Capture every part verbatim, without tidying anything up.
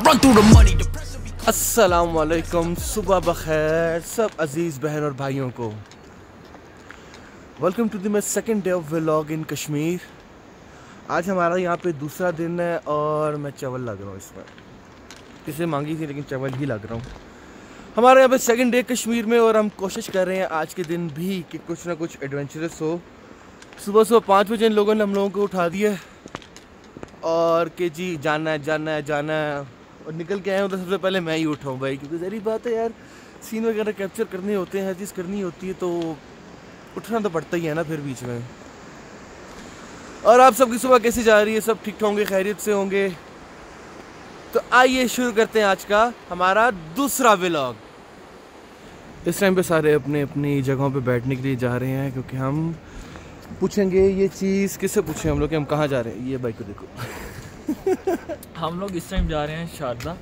run through the money. अस्सलाम वालेकुम, सुबह बखैर सब अजीज़ बहन और भाइयों को। Welcome to the my second day of vlog in Kashmir. आज हमारा यहाँ पे दूसरा दिन है और मैं चावल लग रहा हूँ। इसमें किसी मांगी थी लेकिन चावल ही लग रहा हूँ। हमारे यहाँ पे सेकंड डे कश्मीर में और हम कोशिश कर रहे हैं आज के दिन भी कि कुछ ना कुछ एडवेंचरस हो। सुबह सुबह पाँच बजे इन लोगों ने हम लोगों को उठा दिया और के जी जाना है जाना है जाना है और निकल के आए हैं। तो सबसे पहले मैं ही उठाऊँ भाई, क्योंकि जहरी बात है यार, सीन वगैरह कैप्चर करने होते हैं, हर चीज़ करनी होती है तो उठना तो पड़ता ही है ना फिर बीच में। और आप सबकी सुबह कैसे जा रही है? सब ठीक ठाक होंगे, खैरियत से होंगे? तो आइए शुरू करते हैं आज का हमारा दूसरा व्लॉग। इस टाइम पे सारे अपने अपनी जगहों पे बैठने के लिए जा रहे हैं, क्योंकि हम पूछेंगे ये चीज़ किससे पूछें हम लोग कि हम कहाँ जा रहे हैं। ये भाई को देखो। हम लोग इस टाइम जा रहे हैं शारदा,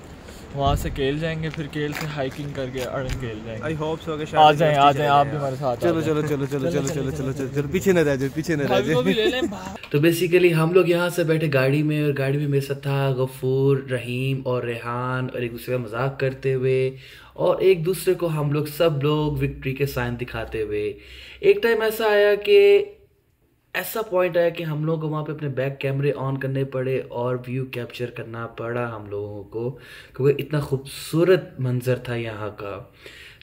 वहाँ से केल जाएंगे, फिर केल से हाइकिंग करके अरंग केल जाएंगे। आई होप सो कि आ जाएं आ जाएं आप भी हमारे साथ। चलो चलो चलो चलो चलो चलो चलो चलो पीछे न रह जाओ, पीछे न रह जाओ। तो बेसिकली हम लोग यहाँ से बैठे गाड़ी में, और गाड़ी में मेरे साथ था गफूर, रहीम और रेहान, और एक दूसरे का मजाक करते हुए और एक दूसरे को हम लोग सब लोग विक्ट्री के साइन दिखाते हुए। एक टाइम ऐसा आया कि ऐसा पॉइंट आया कि हम लोगों को वहाँ पे अपने बैक कैमरे ऑन करने पड़े और व्यू कैप्चर करना पड़ा हम लोगों को, क्योंकि इतना खूबसूरत मंजर था यहाँ का।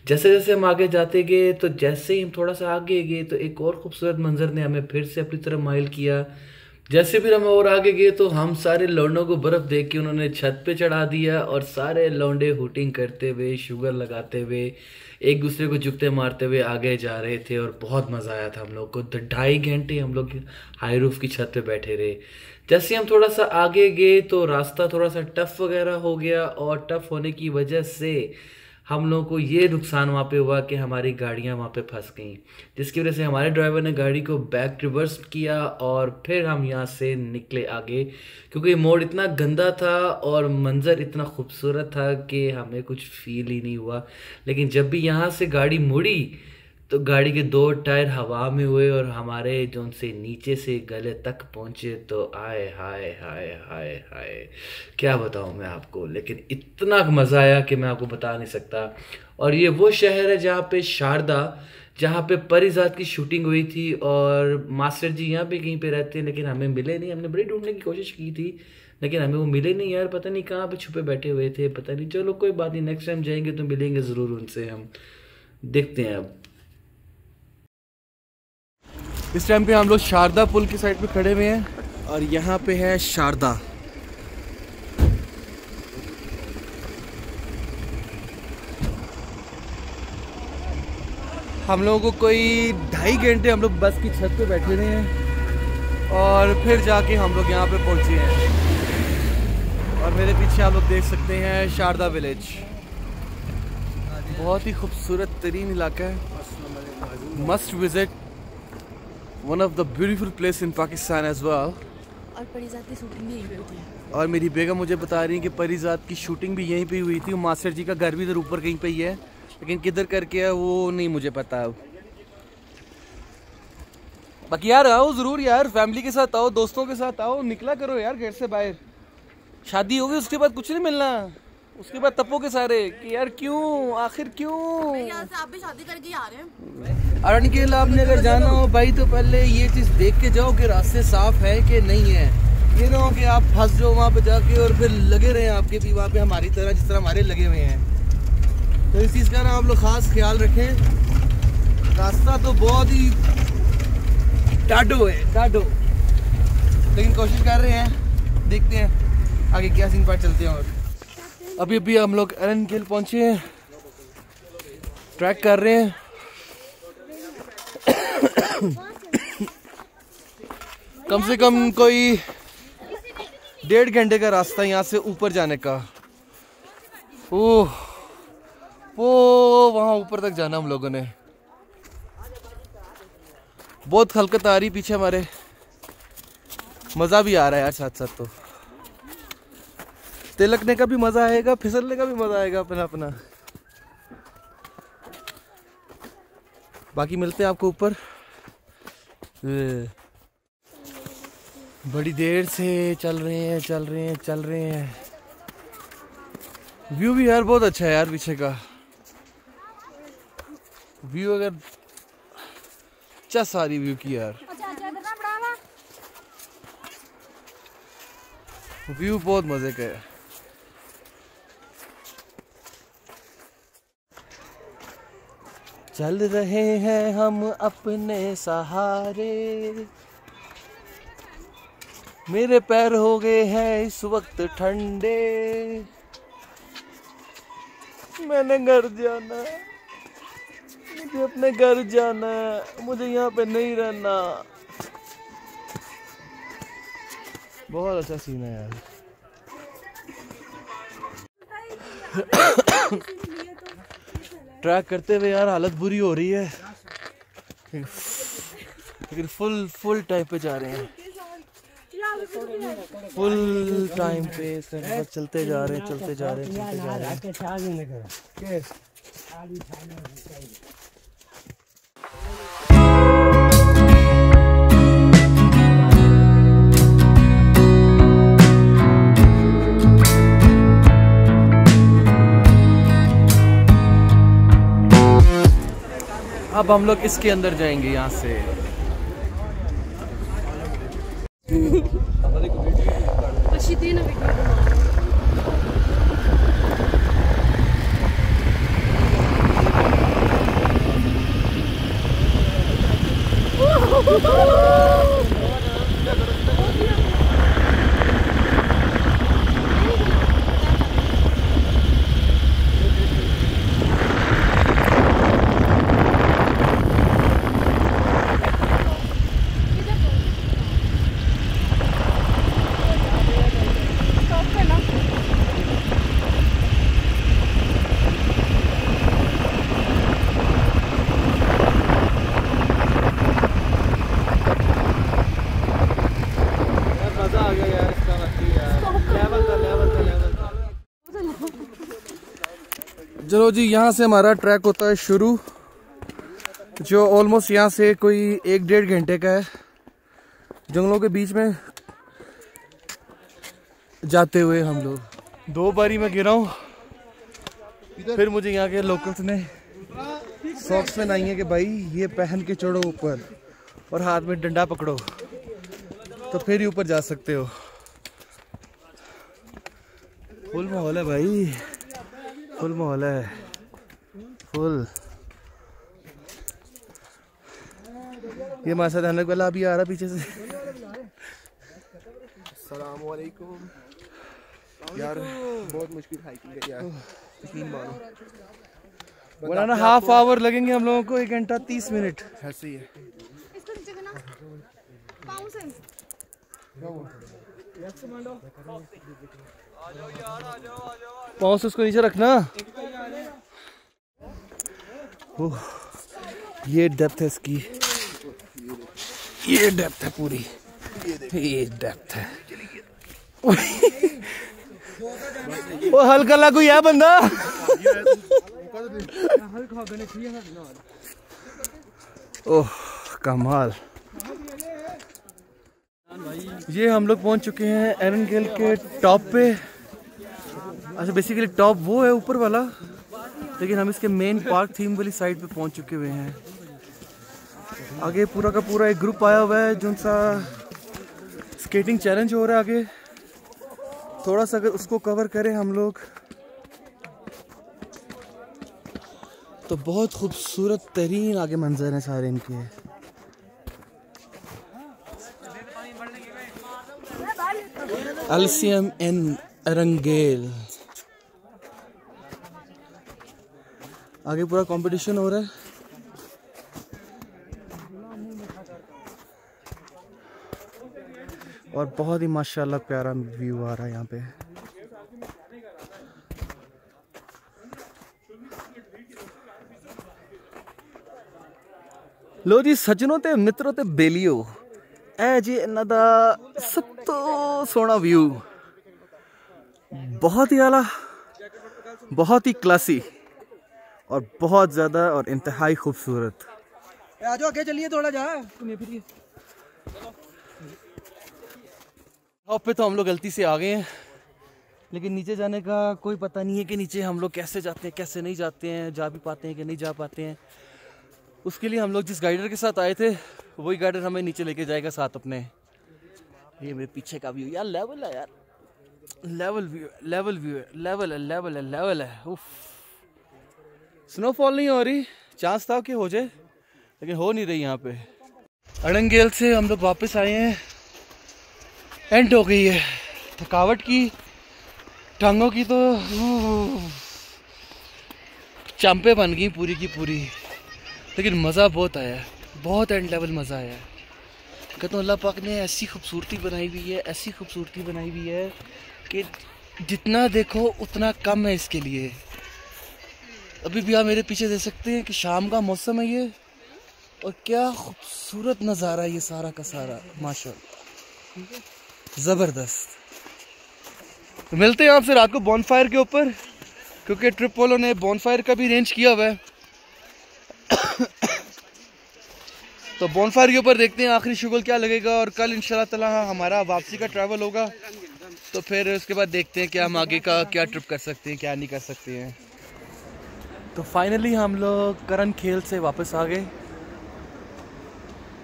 जैसे जैसे हम आगे जाते गए, तो जैसे ही हम थोड़ा सा आगे गए तो एक और खूबसूरत मंजर ने हमें फिर से अपनी तरफ माइल किया। जैसे फिर हम और आगे गए तो हम सारे लौंडों को बर्फ़ देख के उन्होंने छत पे चढ़ा दिया, और सारे लौंडे हुटिंग करते हुए, शुगर लगाते हुए, एक दूसरे को जुकते मारते हुए आगे जा रहे थे, और बहुत मज़ा आया था हम लोग को। तो ढाई घंटे हम लोग हाई रूफ की छत पे बैठे रहे। जैसे हम थोड़ा सा आगे गए तो रास्ता थोड़ा सा टफ़ वगैरह हो गया, और टफ़ होने की वजह से हम लोगों को ये नुकसान वहाँ पे हुआ कि हमारी गाड़ियाँ वहाँ पे फंस गईं, जिसकी वजह से हमारे ड्राइवर ने गाड़ी को बैक रिवर्स किया और फिर हम यहाँ से निकले आगे, क्योंकि मोड़ इतना गंदा था और मंज़र इतना खूबसूरत था कि हमें कुछ फील ही नहीं हुआ। लेकिन जब भी यहाँ से गाड़ी मुड़ी तो गाड़ी के दो टायर हवा में हुए और हमारे जो उनसे नीचे से गले तक पहुँचे, तो आए हाय हाय हाय हाय क्या बताऊँ मैं आपको। लेकिन इतना मज़ा आया कि मैं आपको बता नहीं सकता। और ये वो शहर है जहाँ पे शारदा, जहाँ पे परिजाद की शूटिंग हुई थी, और मास्टर जी यहाँ पे कहीं पे रहते हैं लेकिन हमें मिले नहीं। हमने बड़ी ढूंढने की कोशिश की थी लेकिन हमें वो मिले नहीं यार, पता नहीं कहाँ पे छुपे बैठे हुए थे, पता नहीं। चलो कोई बात नहीं, नेक्स्ट टाइम जाएंगे तो मिलेंगे ज़रूर उनसे, हम देखते हैं। अब इस टाइम पे हम लोग शारदा पुल की साइड पे खड़े हुए हैं और यहाँ पे है शारदा। हम लोगों को कोई ढाई घंटे हम लोग बस की छत पे बैठे रहे हैं और फिर जाके हम लोग यहाँ पे पहुँचे हैं। और मेरे पीछे आप लोग देख सकते हैं शारदा विलेज, बहुत ही खूबसूरत तरीन इलाका है, must visit, one of the beautiful place in Pakistan as well. और परीजाद की शूटिंग भी यहीं पे हुई है, और मेरी बेगम मुझे बता रही है कि परीजाद की शूटिंग भी यहीं पे हुई थी। मास्टर जी का घर भी इधर ऊपर कहीं पे ही है, लेकिन किधर करके है वो नहीं मुझे पता। बाकी यार आओ ज़रूर यार, फैमिली के साथ आओ, दोस्तों के साथ आओ, निकला करो यार घर से बाहर। शादी होगी उसके बाद कुछ नहीं मिलना, उसके बाद तपोगे सारे कि यार क्यों, आखिर क्यों। आप भी शादी करके आ रहे हैं। अरण केल आपने अगर जाना हो भाई तो पहले ये चीज़ देख के जाओ कि रास्ते साफ है कि नहीं है, ये ना हो कि आप फंस जाओ वहाँ पे जाके और फिर लगे रहे आपके भी वहाँ पे हमारी तरह, जिस तरह हमारे लगे हुए हैं। तो इस चीज़ का ना आप लोग ख़ास ख्याल रखें। रास्ता तो बहुत ही टाडो है, टाडो, लेकिन कोशिश कर रहे हैं, देखते हैं आगे क्या सीन पर चलते हैं। और अभी अभी हम लोग अरंग केल पहुँचे हैं, ट्रैक कर रहे हैं। कम से कम कोई डेढ़ घंटे का रास्ता यहाँ से ऊपर जाने का। ओह वो वहाँ ऊपर तक जाना हम लोगों ने। बहुत खलकत आ रही पीछे हमारे, मज़ा भी आ रहा है यार साथ साथ। तो तिलकने का भी मज़ा आएगा, फिसलने का भी मज़ा आएगा, अपना अपना। बाकी मिलते हैं आपको ऊपर। बड़ी देर से चल रहे हैं चल रहे हैं चल रहे हैं व्यू भी यार बहुत अच्छा है यार, पीछे का व्यू अगर अच्छा सारी व्यू की यार, व्यू बहुत मजे का है। चल रहे हैं हम अपने सहारे, मेरे पैर हो गए हैं इस वक्त ठंडे, मैंने घर जाना, मुझे अपने घर जाना, मुझे यहाँ पे नहीं रहना। बहुत अच्छा सीन है यार। ट्रैक करते हुए यार हालत बुरी हो रही है, लेकिन फुल फुल टाइम पे जा रहे हैं, फुल टाइम पे चलते जा रहे हैं, चलते जा रहे हैं, चलते जा रहे हैं। अब हम लोग इसके अंदर जाएंगे यहाँ से। चलो जी, यहाँ से हमारा ट्रैक होता है शुरू, जो ऑलमोस्ट यहाँ से कोई एक डेढ़ घंटे का है, जंगलों के बीच में जाते हुए हम लोग। दो बारी मैं गिरा हूँ, फिर मुझे यहाँ के लोकल्स ने सॉक्स में नहीं है कि भाई ये पहन के चढ़ो ऊपर और हाथ में डंडा पकड़ो तो फिर ही ऊपर जा सकते हो। फुल माहौल है भाई, फुल माहौल है, फुल। ये हमारे साथ अनक वाला अभी आ रहा पीछे से। अस्सलाम वालेकुम यार, बहुत मुश्किल हाइकिंग है यार। वन एंड हाफ आवर लगेंगे हम लोगों को, एक घंटा तीस मिनट ऐसे ही है। पाँव से उसको नीचे रखना। ओह, ये डेप्थ है इसकी, ये डेप्थ है पूरी, ये डेप्थ है। वो हल्का ला कोई है बंदा। ओह कमाल। ये हम लोग पहुंच चुके हैं एरन गेल के टॉप पे। अच्छा बेसिकली टॉप वो है ऊपर वाला, लेकिन हम इसके मेन पार्क थीम वाली साइड पे पहुंच चुके हुए हैं। आगे पूरा का पूरा एक ग्रुप आया हुआ है, जो सा स्केटिंग चैलेंज हो रहा है। आगे थोड़ा सा अगर उसको कवर करें हम लोग तो बहुत खूबसूरत तरीन आगे मंजर हैं सारे इनके। अलसीम एन अरंग गेल। आगे पूरा कंपटीशन हो रहा है। और बहुत ही माशाल्लाह प्यारा व्यू आ रहा है यहाँ पे। लो जी सज्जनों ते मित्रों ते बेलियो, ए जी इन्हां दा सब तो सोना व्यू, बहुत ही आला, बहुत ही क्लासी और बहुत ज्यादा और इंतहाई खूबसूरत। आ जाओ आगे चलिए थोड़ा जा। टॉप पे तो हम लोग गलती से आ गए हैं, लेकिन नीचे जाने का कोई पता नहीं है कि नीचे हम लोग कैसे जाते हैं, कैसे नहीं जाते हैं, जा भी पाते हैं कि नहीं जा पाते हैं। उसके लिए हम लोग जिस गाइडर के साथ आए थे वही गाइडर हमें नीचे लेके जाएगा साथ अपने। ये मेरे पीछे का व्यू यार, लेवल है यार, level view level view level है लेवल है लेवल है उफ। स्नोफॉल नहीं हो रही, चांस था कि हो जाए लेकिन हो नहीं रही। यहाँ पे अरंग गेल से हम लोग वापस आए हैं, एंड हो गई है। थकावट की, टांगों की तो चंपे बन गई पूरी की पूरी, लेकिन मज़ा बहुत आया, बहुत एंड लेवल मज़ा आया। कहते हैं अल्लाह पाक ने ऐसी खूबसूरती बनाई हुई है, ऐसी खूबसूरती बनाई हुई है कि जितना देखो उतना कम है इसके लिए। अभी भी आप मेरे पीछे देख सकते हैं कि शाम का मौसम है ये, और क्या खूबसूरत नज़ारा है ये सारा का सारा, माशाल्लाह ज़बरदस्त। मिलते हैं आपसे रात को बॉनफायर के ऊपर, क्योंकि ट्रिप वालों ने बॉनफायर का भी अरेंज किया हुआ है। तो बॉनफायर के ऊपर देखते हैं आखिरी शुगल क्या लगेगा, और कल इंशाल्लाह ताला हमारा वापसी का ट्रैवल होगा। तो फिर उसके बाद देखते हैं कि हम आगे का क्या ट्रिप कर सकते हैं, क्या नहीं कर सकते हैं। तो फाइनली हम लोग करन खेल से वापस आ गए।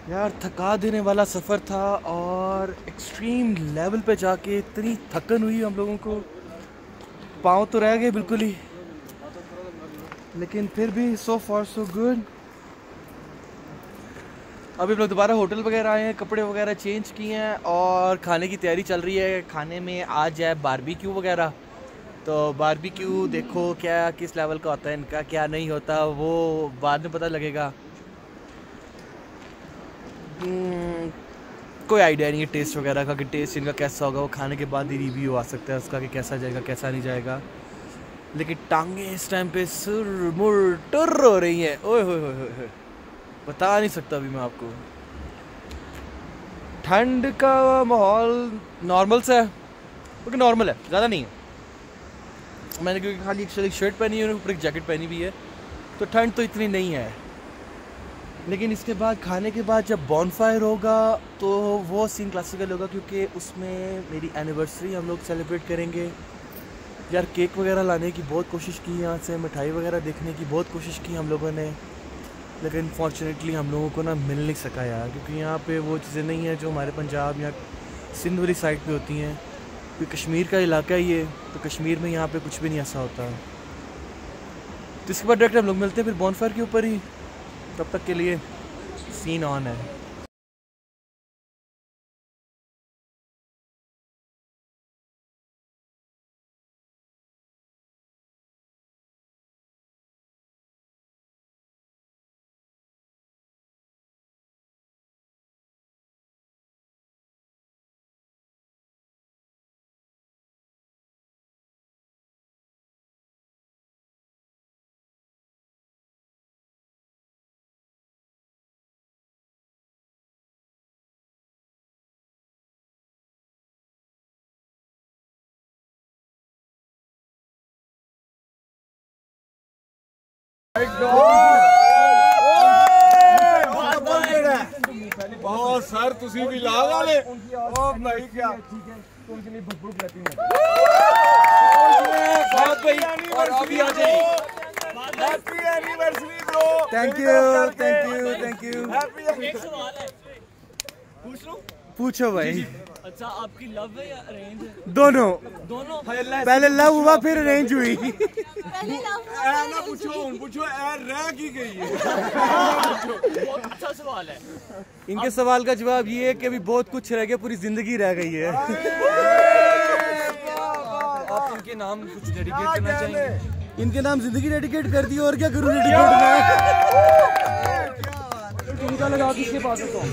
यार थका देने वाला सफ़र था, और एक्सट्रीम लेवल पे जाके इतनी थकन हुई हम लोगों को, पाँव तो रह गए बिल्कुल ही, लेकिन फिर भी सो फार सो गुड। अभी हम लोग दोबारा होटल वगैरह आए हैं, कपड़े वगैरह चेंज किए हैं, और खाने की तैयारी चल रही है। खाने में आज है बारबेक्यू वगैरह, तो बारबेक्यू देखो क्या किस लेवल का होता है, इनका क्या नहीं होता, वो बाद में पता लगेगा। कोई आइडिया नहीं है टेस्ट वगैरह का कि टेस्ट इनका कैसा होगा, वो खाने के बाद ही रिव्यू आ सकता है उसका कि कैसा जाएगा कैसा नहीं जाएगा। लेकिन टांगे इस टाइम पे सुर मुर टुर हो रही हैं, ओए होए होए होए, बता नहीं सकता अभी मैं आपको। ठंड का माहौल नॉर्मल सा है, क्योंकि नॉर्मल है, ज़्यादा नहीं है। मैंने क्योंकि खाली एक शर्ट पहनी है और ऊपर एक जैकेट पहनी भी है, तो ठंड तो इतनी नहीं है। लेकिन इसके बाद खाने के बाद जब बॉनफायर होगा तो वो सीन क्लासिकल होगा, क्योंकि उसमें मेरी एनिवर्सरी हम लोग सेलिब्रेट करेंगे। यार केक वगैरह लाने की बहुत कोशिश की, यहाँ से मिठाई वगैरह देखने की बहुत कोशिश की हम लोगों ने, लेकिन फॉर्चुनेटली हम लोगों को ना मिल नहीं सका यार, क्योंकि यहाँ पे वो चीज़ें नहीं हैं जो हमारे पंजाब या सिंध वाली साइड पे होती हैं। क्योंकि कश्मीर का इलाका ही है, तो कश्मीर में यहाँ पे कुछ भी नहीं ऐसा होता। तो इसके बाद डायरेक्ट हम लोग मिलते हैं फिर बॉनफायर के ऊपर ही, तब तक के लिए सीन ऑन है। बहुत सर तुसी भी लाल वाले और नहीं क्या ठीक है, तुम जितनी बब्बू कहती हो और अभी आ जाइए। Happy anniversary bro, thank you thank you thank you. एक सवाल है, पूछ लूं? पूछो भाई। अच्छा आपकी लव है या अरेंज है? दोनों दोनों। पहले लव हुआ फिर अरेंज हुई। पहले लव हुआ ना, पूछो पूछो यार रह की गई है। बहुत अच्छा सवाल है। इनके सवाल का जवाब ये है कि अभी बहुत कुछ रह गया, पूरी जिंदगी रह गई है। आप इनके नाम कुछ डेडिकेट करना चाहेंगे? इनके नाम जिंदगी डेडिकेट कर दी, और क्या करूँ डेडिकेट में। उनका लगा किसके पास है? तो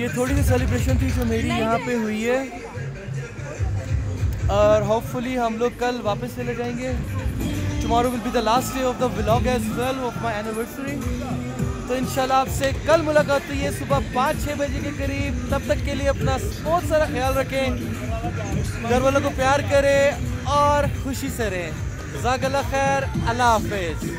ये थोड़ी सी सेलिब्रेशन थी जो मेरी यहाँ पे हुई है, और होपफुली हम लोग कल वापस चले जाएंगे। Tomorrow will be the last day of the vlog as well of my anniversary. तो इंशाल्लाह आपसे कल मुलाकात हुई है सुबह पाँच छः बजे के करीब। तब तक के लिए अपना बहुत सारा ख्याल रखें, घर वालों को प्यार करें और खुशी से रहें। जज़ाकल्लाह खैर, अल्लाह हाफिज़।